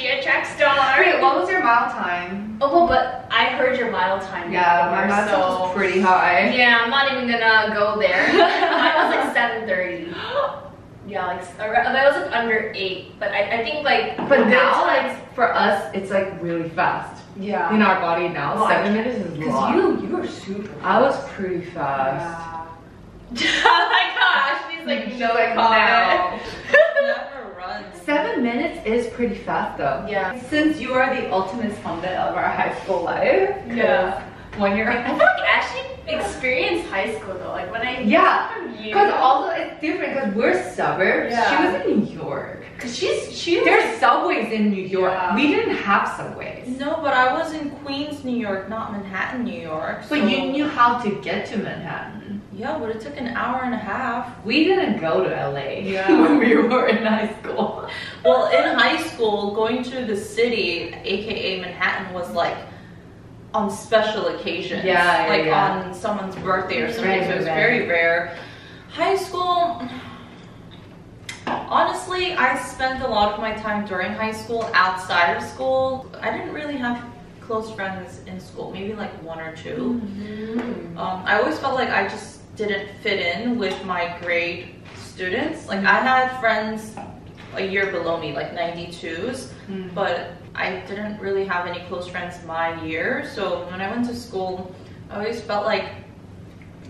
a track star. Wait, what was your mile time? Oh, well, but I heard your mile time. Yeah, before, my mile time was pretty high. Yeah, I'm not even gonna go there. Mine was like 7:30. Yeah, like that was like under 8. But I think like, but now like for us, it's like really fast. Yeah. In our body now, oh, 7 minutes is long. Because you were super fast. I was pretty fast. Yeah. Oh my gosh, she's like, no, like now. Never runs. 7 minutes is pretty fast though. Yeah. Since you are the ultimate summit of our high school life. Yeah. 1 year. I feel like Ashley experienced high school though. Like when I from you. Because also it's different because we're suburbs. Yeah. She was in New York. Cause she there's subways in New York. Yeah. We didn't have subways. No, but I was in Queens, New York, not Manhattan, New York. So. But you knew how to get to Manhattan. Yeah, but it took an hour and a half. We didn't go to LA when we were in high school. Well, in high school, going to the city, aka Manhattan, was like on special occasions. Yeah, like on someone's birthday or something. So it was very rare. High school. Honestly, I spent a lot of my time during high school outside of school. I didn't really have close friends in school, maybe like one or two. Mm-hmm. I always felt like I just didn't fit in with my grade students. Like I had friends a year below me, like 92s, mm-hmm. but I didn't really have any close friends my year. So when I went to school, I always felt like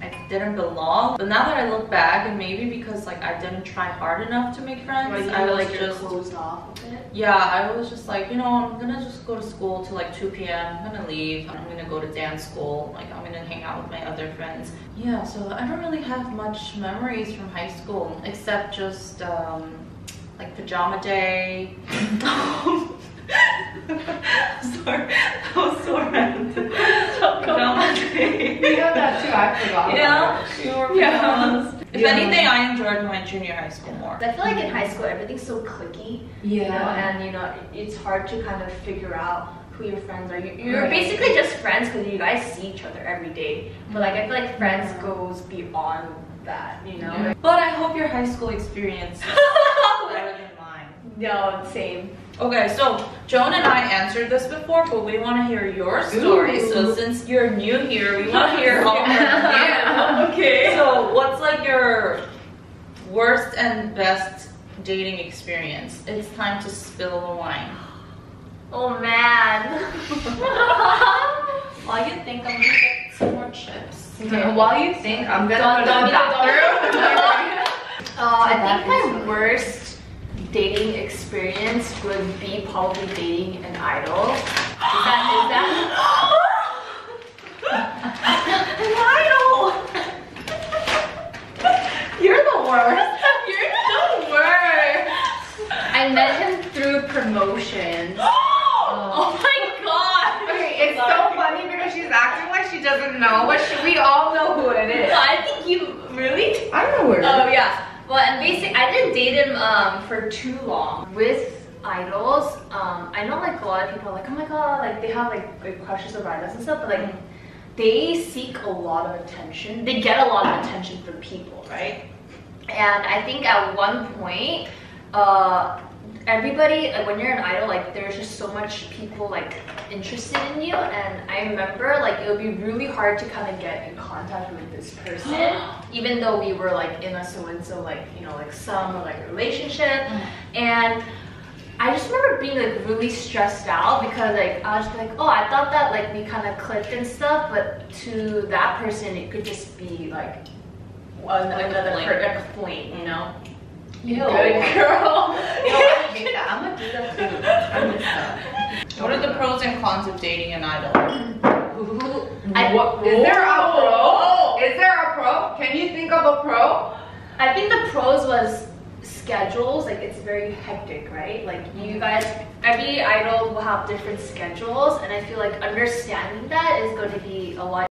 I didn't belong. But now that I look back, and maybe because like I didn't try hard enough to make friends, I was like just closed off a bit. Yeah, I was just like, you know, I'm gonna just go to school till like 2 p.m. I'm gonna leave. I'm gonna go to dance school. Like I'm gonna hang out with my other friends. Yeah, so I don't really have much memories from high school except just like pajama day. Sorry, that was so random. Pajama day. We had that too. I forgot. You know, we wore pajamas. If anything, I enjoyed my junior high school more. I feel like in high school, everything's so cliquey. Yeah. You know, and you know, it's hard to kind of figure out who your friends are. You're right. Basically just friends because you guys see each other every day. But like, I feel like friends goes beyond that. You know. Yeah. But I hope your high school experience was better than mine. No, same. Okay, so Joan and I answered this before, but we want to hear your story. Ooh. So since you're new here, we want to hear all of you. Okay. So what's like your worst and best dating experience? It's time to spill the wine. Oh man. While you think, I'm gonna get some more chips. Okay. While you think, I'm gonna go to the bathroom. I think my worst dating experience would be probably dating an idol. Is that an idol? You're the worst. You're the worst. I met him through promotions. Oh my god! Okay, it's so funny because she's acting like she doesn't know, but we all know who it is. So I think you really. I know where. Oh yeah. Well, and basically, I didn't date him for too long. With idols, I know like a lot of people are like, oh my god, like they have like crushes over idols and stuff, but like they seek a lot of attention. They get a lot of attention from people, right? And I think at one point, everybody, like when you're an idol, like there's just so much people like interested in you. And I remember like it would be really hard to kind of get in contact with this person. Even though we were like in a so-and-so like, you know, like some like relationship. And I just remember being like really stressed out because like I was like, oh, I thought that like we kind of clicked and stuff, but to that person it could just be like another flame, you know. You good girl. No, I hate that. I'm gonna do that too. What are the pros and cons of dating an idol? Is there a pro? Is there a pro? Can you think of a pro? I think the pros was schedules. Like it's very hectic, right? Like you guys, every idol will have different schedules, and I feel like understanding that is going to be a lot.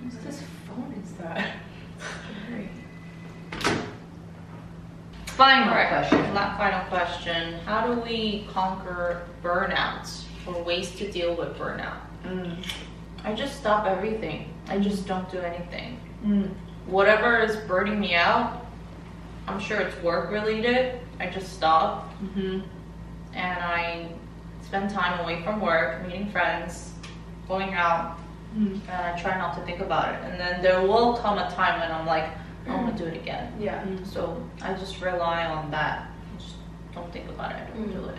What's this phone? Is that? Final question. How do we conquer burnout or ways to deal with burnout? I just stop everything. I just don't do anything. Whatever is burning me out, I'm sure it's work related, I just stop. And I spend time away from work, meeting friends, going out, and I try not to think about it. And then there will come a time when I'm like, I want to do it again. Yeah. So I just rely on that. I just don't think about it. I don't do it.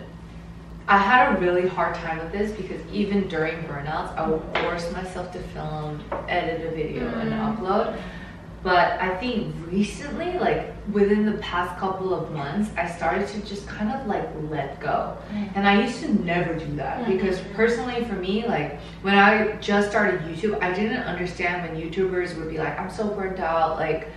I had a really hard time with this because even during burnouts, I would force myself to film, edit a video, and upload. But I think recently, like within the past couple of months, I started to just kind of like let go. And I used to never do that because personally for me, like when I just started YouTube, I didn't understand when YouTubers would be like, I'm so burnt out, like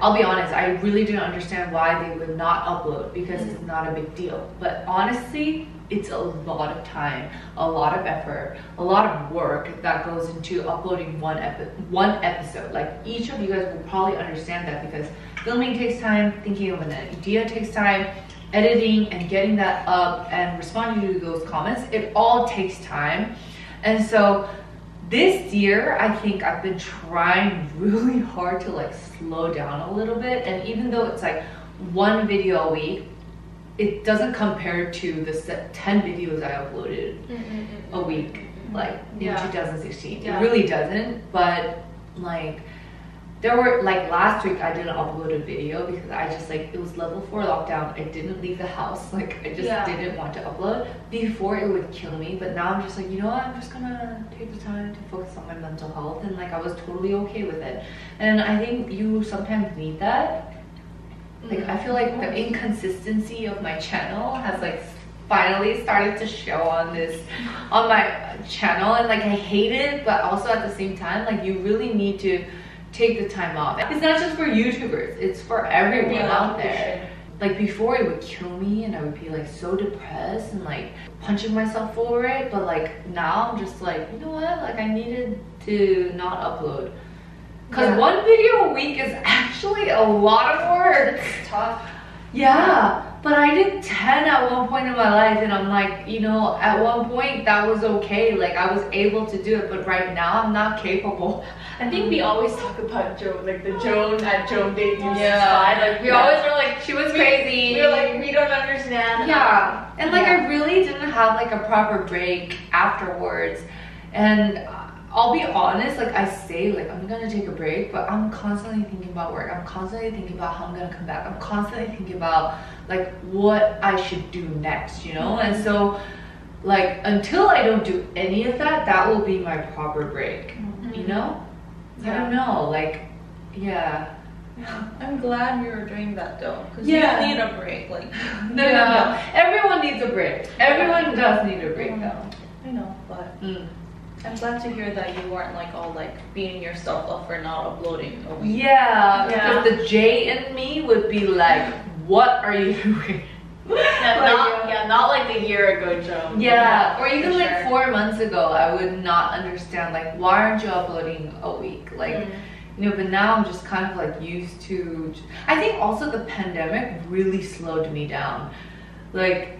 I'll be honest, I really didn't understand why they would not upload because it's not a big deal. But honestly, it's a lot of time, a lot of effort, a lot of work that goes into uploading one episode. Like each of you guys will probably understand that because filming takes time, thinking of an idea takes time, editing and getting that up and responding to those comments, it all takes time. And so this year, I think I've been trying really hard to like slow down a little bit. And even though it's like one video a week, it doesn't compare to the 10 videos I uploaded a week, like in 2016. Yeah. It really doesn't, but like there were, like last week I didn't upload a video because I just like, it was level 4 lockdown. I didn't leave the house, like I just didn't want to upload. Before it would kill me, but now I'm just like, you know what, I'm just gonna take the time to focus on my mental health, and like I was totally okay with it. And I think you sometimes need that. Like I feel like the inconsistency of my channel has like finally started to show on my channel, and like I hate it, but also at the same time like you really need to take the time off. It's not just for YouTubers, it's for everyone out there. Like before it would kill me and I would be like so depressed and like punching myself for it, but like now I'm just like, you know what, like I needed to not upload. Because one video a week is actually a lot of work. It's tough. Yeah, but I did 10 at one point in my life, and I'm like, you know, at one point that was okay. Like I was able to do it, but right now I'm not capable. I think we always talk about Joan, like the Joan at Joan Day News side. Like we always were like, she was crazy. We were like, we don't understand. Yeah, and like I really didn't have like a proper break afterwards, and I'll be honest, like I say like I'm gonna take a break, but I'm constantly thinking about work. I'm constantly thinking about how I'm gonna come back. I'm constantly thinking about like what I should do next, you know? And so like until I don't do any of that, that will be my proper break, you know? Yeah. I don't know, like, I'm glad you were doing that though, because you need a break. Like no, everyone needs a break. Everyone does need a break though. I know, but I'm glad to hear that you weren't like all like beating yourself up for not uploading. Because the J in me would be like, what are you doing? Not like a year ago, Joe. Yeah, or even like 4 months ago, I would not understand like, why aren't you uploading a week? Like, you know, but now I'm just kind of like used to. I think also the pandemic really slowed me down. Like,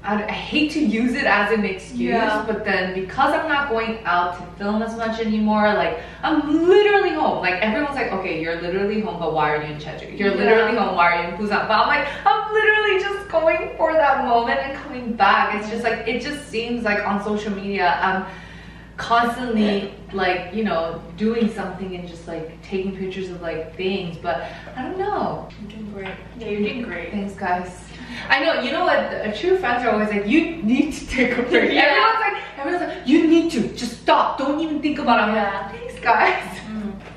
I hate to use it as an excuse, but then because I'm not going out to film as much anymore, like I'm literally home. Like everyone's like, okay, you're literally home, but why are you in Jeju? You're literally home, why are you in Busan? But I'm like, I'm literally just going for that moment and coming back. It's just like, it just seems like on social media, I'm constantly like, you know, doing something and just like taking pictures of like things, but I don't know. You're doing great. Yeah, you're doing great. Thanks, guys. I know, you know what, true friends are always like, you need to take a break. Everyone's like, you need to, just stop, don't even think about it. Yeah. Thanks guys.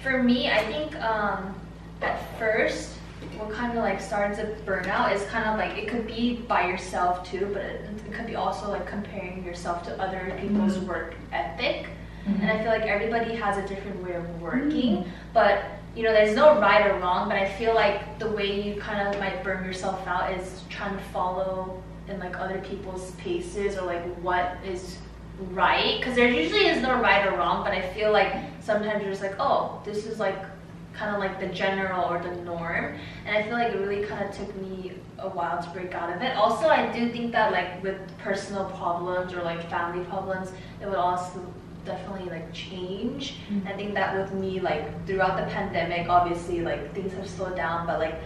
For me, I think at first, what kind of like starts a burnout is kind of like, it could be by yourself too, but it could be also like comparing yourself to other people's work ethic. And I feel like everybody has a different way of working, but you know, there's no right or wrong, but I feel like the way you kind of might burn yourself out is trying to follow in like other people's paces or like what is right, because there usually is no right or wrong, but I feel like sometimes you're just like, oh, this is like kind of like the general or the norm, and I feel like it really kind of took me a while to break out of it. Also, I do think that like with personal problems or like family problems, it would also definitely like change. I think that with me, like throughout the pandemic, obviously like things have slowed down, but like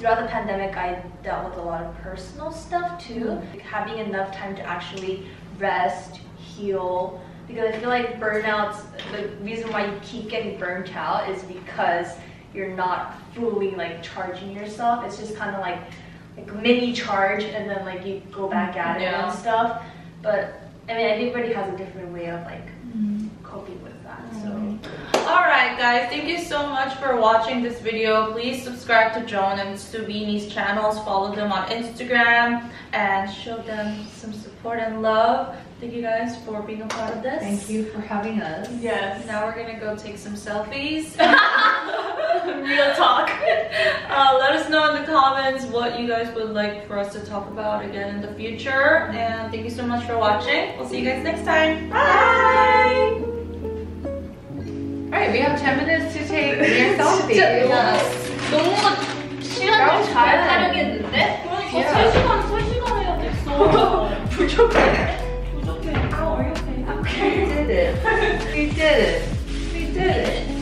throughout the pandemic I dealt with a lot of personal stuff too, like having enough time to actually rest, heal, because I feel like burnouts, the reason why you keep getting burnt out is because you're not fully like charging yourself. It's just kind of like mini charge, and then like you go back at it and stuff. But I mean, everybody has a different way of like coping with that. So alright guys, thank you so much for watching this video. Please subscribe to Joan and Soobeanie's channels, follow them on Instagram, and show them some support and love. Thank you guys for being a part of this. Thank you for having us. Yes. Now we're gonna go take some selfies. Real talk. Let us know in the comments what you guys would like for us to talk about again in the future. And thank you so much for watching. We'll see you guys next time. Bye! Alright, we have 10 minutes to take your selfie. We did it. We did it.